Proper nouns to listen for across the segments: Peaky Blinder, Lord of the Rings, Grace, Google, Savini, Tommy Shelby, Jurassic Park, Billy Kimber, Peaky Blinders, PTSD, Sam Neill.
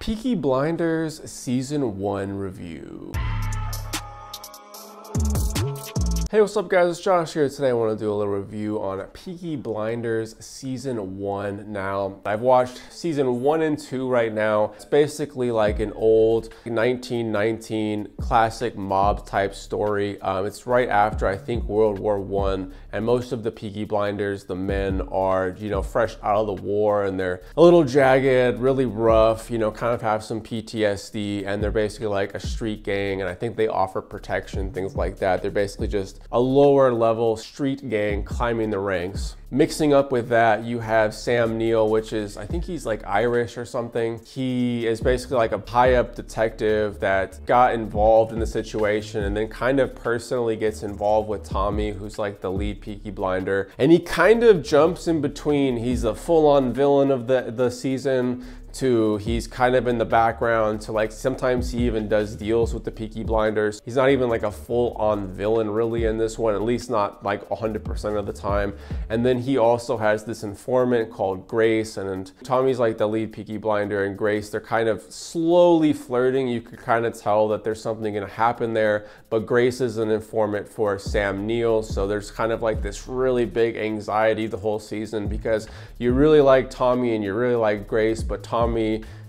Peaky Blinders Season 1 Review. Hey, what's up guys, it's Josh here. Today I want to do a little review on Peaky Blinders Season 1 now. I've watched Season 1 and 2 right now. It's basically like an old 1919 classic mob type story. It's right after, I think, World War I, and most of the Peaky Blinders, the men are, fresh out of the war and they're a little jagged, really rough, kind of have some PTSD, and they're basically like a street gang, and I think they offer protection, things like that. They're basically just a lower level street gang climbing the ranks. Mixing up with that, you have Sam Neill, which is, I think he's like Irish or something. He is basically like a high up detective that got involved in the situation and then kind of personally gets involved with Tommy, who's like the lead Peaky Blinder. And he kind of jumps in between. He's a full on villain of the season to he's kind of in the background to like, sometimes he even does deals with the Peaky Blinders. He's not even like a full on villain really in this one, at least not like 100% of the time. And then he also has this informant called Grace, and Tommy's like the lead Peaky Blinder, and Grace, they're kind of slowly flirting. You could kind of tell that there's something gonna happen there, but Grace is an informant for Sam Neill, so there's kind of like this really big anxiety the whole season because you really like Tommy and you really like Grace, but Tommy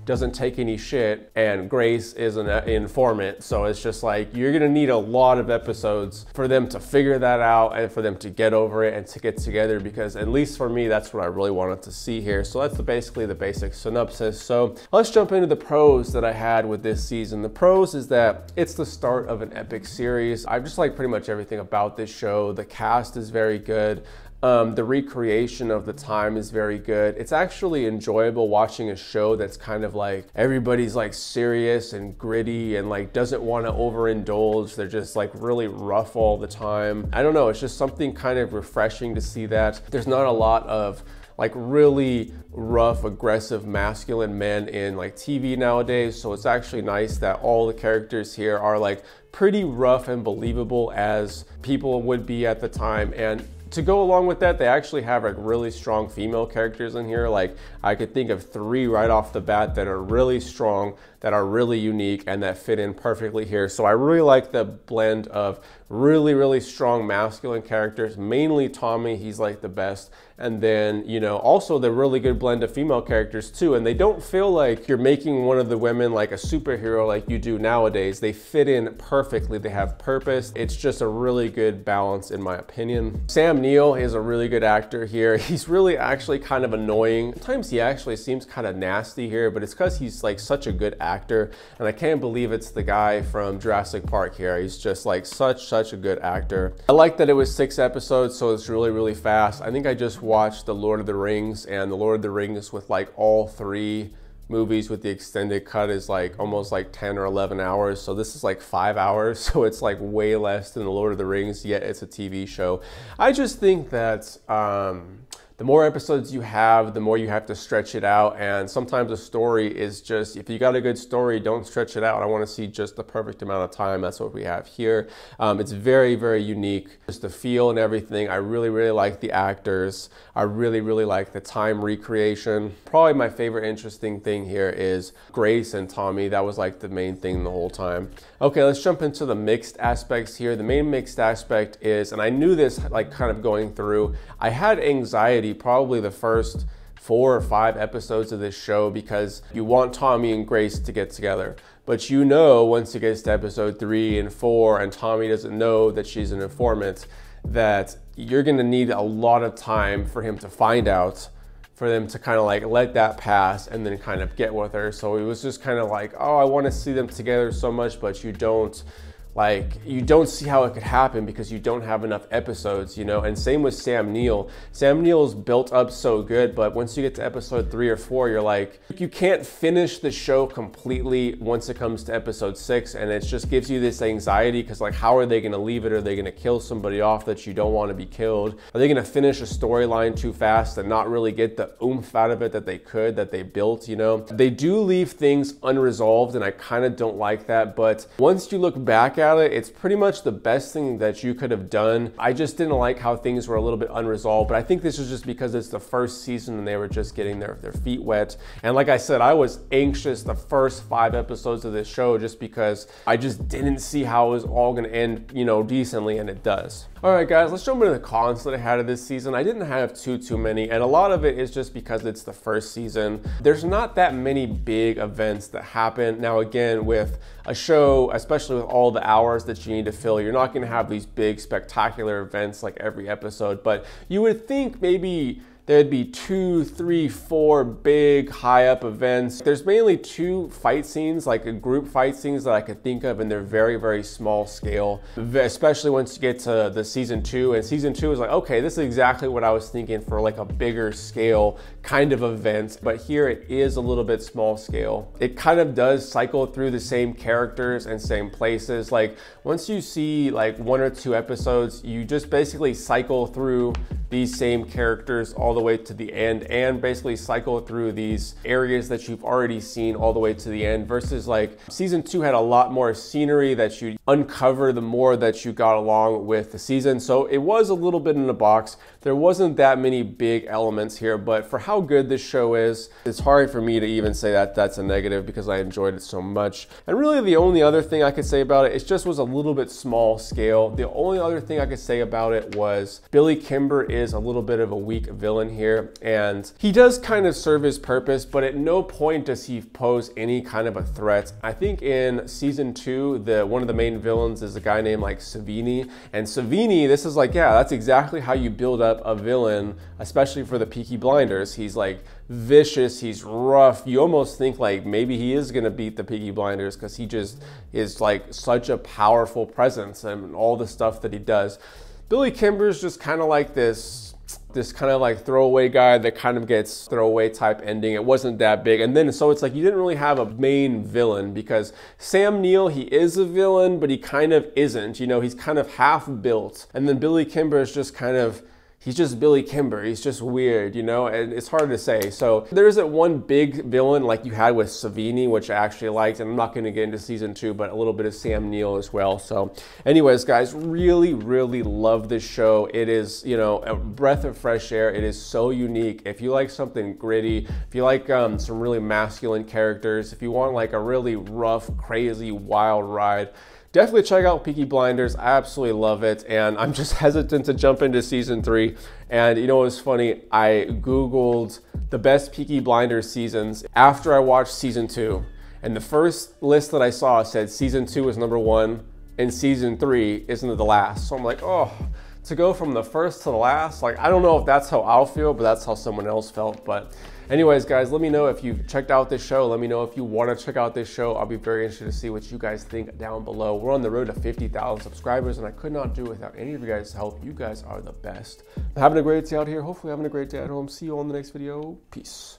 doesn't take any shit and Grace is an informant. So it's just like, you're gonna need a lot of episodes for them to figure that out and for them to get over it and to get together, because at least for me, that's what I really wanted to see here. So that's basically the basic synopsis. So let's jump into the pros that I had with this season. The pros is that it's the start of an epic series. I just like pretty much everything about this show. The cast is very good. The recreation of the time is very good. It's actually enjoyable watching a show that's kind of like everybody's like serious and gritty and like doesn't want to overindulge. They're just like really rough all the time. I don't know, it's just something kind of refreshing to see that. There's not a lot of like really rough, aggressive, masculine men in like TV nowadays. So it's actually nice that all the characters here are like pretty rough and believable as people would be at the time. And to go along with that, they actually have like really strong female characters in here. Like I could think of three right off the bat that are really strong, that are really unique, and that fit in perfectly here. So I really like the blend of really, really strong masculine characters, mainly Tommy, he's like the best. And then, also the really good blend of female characters too. And they don't feel like you're making one of the women like a superhero like you do nowadays. They fit in perfectly, they have purpose. It's just a really good balance in my opinion. Sam Neill is a really good actor here. He's really actually kind of annoying. Sometimes he actually seems kind of nasty here, but it's because he's like such a good actor. And I can't believe it's the guy from Jurassic Park here. He's just like such a good actor. I like that it was 6 episodes, so it's really, really fast. I think I just watched the Lord of the Rings, and the Lord of the Rings with like all 3 movies with the extended cut is like almost like 10 or 11 hours. So this is like 5 hours. So it's like way less than the Lord of the Rings, yet it's a TV show. I just think that, the more episodes you have, the more you have to stretch it out. And sometimes a story is just, if you got a good story, don't stretch it out. I want to see just the perfect amount of time. That's what we have here. It's very, very unique. Just the feel and everything. I really, really like the actors. I really, really like the time recreation. Probably my favorite interesting thing here is Grace and Tommy. That was like the main thing the whole time. Okay, let's jump into the mixed aspects here. The main mixed aspect is, and I knew this like kind of going through, I had anxiety probably the first 4 or 5 episodes of this show, because you want Tommy and Grace to get together. But once it gets to episode 3 and 4 and Tommy doesn't know that she's an informant, that you're gonna need a lot of time for him to find out, for them to kind of like let that pass and then kind of get with her. So it was just kind of like, oh, I want to see them together so much, but you don't see how it could happen because you don't have enough episodes, and same with Sam Neill. Sam Neill's built up so good, but once you get to episode 3 or 4, you're like, you can't finish the show completely once it comes to episode 6. And it just gives you this anxiety because like, how are they gonna leave it? Are they gonna kill somebody off that you don't wanna be killed? Are they gonna finish a storyline too fast and not really get the oomph out of it that they could, that they built, They do leave things unresolved and I kinda don't like that, but once you look back at at it, it's pretty much the best thing that you could have done. I just didn't like how things were a little bit unresolved, but I think this was just because it's the first season and they were just getting their feet wet. And like I said, I was anxious the first 5 episodes of this show just because I just didn't see how it was all gonna end, you know, decently, and it does. All right guys, let's jump into the cons that I had of this season. I didn't have too many, and a lot of it is just because it's the first season. There's not that many big events that happen. Now again, with a show, especially with all the hours that you need to fill, you're not gonna have these big spectacular events like every episode, but you would think maybe there'd be 2, 3, 4 big high up events. There's mainly 2 fight scenes, like a group fight scenes that I could think of, and they're very, very small scale, especially once you get to the season 2. And season 2 is like, okay, this is exactly what I was thinking for like a bigger scale kind of events, but here it is a little bit small scale. It kind of does cycle through the same characters and same places. Like once you see like 1 or 2 episodes, you just basically cycle through these same characters all the way to the end, and basically cycle through these areas that you've already seen all the way to the end, versus like season 2 had a lot more scenery that you uncover the more that you got along with the season. So it was a little bit in a box. There wasn't that many big elements here, but for how good this show is, it's hard for me to even say that that's a negative because I enjoyed it so much. And really the only other thing I could say about it, it just was a little bit small scale. The only other thing I could say about it was Billy Kimber is a little bit of a weak villain here, and he does kind of serve his purpose, but at no point does he pose any kind of a threat. I think in season 2, one of the main villains is a guy named like Savini, and Savini, this is like, yeah, that's exactly how you build up a villain, especially for the Peaky Blinders. He's like vicious, he's rough. You almost think like maybe he is gonna beat the Peaky Blinders because he just is like such a powerful presence and all the stuff that he does. Billy Kimber's just kind of like this kind of like throwaway guy that kind of gets throwaway type ending. It wasn't that big. And then so it's like you didn't really have a main villain, because Sam Neill, he is a villain, but he kind of isn't. You know, he's kind of half built. And then Billy Kimber is just kind of, he's just Billy Kimber. He's just weird, you know, and it's hard to say. So there isn't one big villain like you had with Savini, which I actually liked, and I'm not gonna get into season 2, but a little bit of Sam Neill as well. So anyways, guys, really, really love this show. It is, you know, a breath of fresh air. It is so unique. If you like something gritty, if you like some really masculine characters, if you want like a really rough, crazy, wild ride, definitely check out Peaky Blinders. I absolutely love it, and I'm just hesitant to jump into season 3. And you know what's funny? I Googled the best Peaky Blinders seasons after I watched season 2. And the first list that I saw said season 2 is #1 and season 3 isn't the last. So I'm like, oh, to go from the first to the last, like, I don't know if that's how I'll feel, but that's how someone else felt. But anyways, guys, let me know if you've checked out this show. Let me know if you want to check out this show. I'll be very interested to see what you guys think down below. We're on the road to 50,000 subscribers, and I could not do without any of you guys' help. You guys are the best. I'm having a great day out here. Hopefully having a great day at home. See you on the next video. Peace.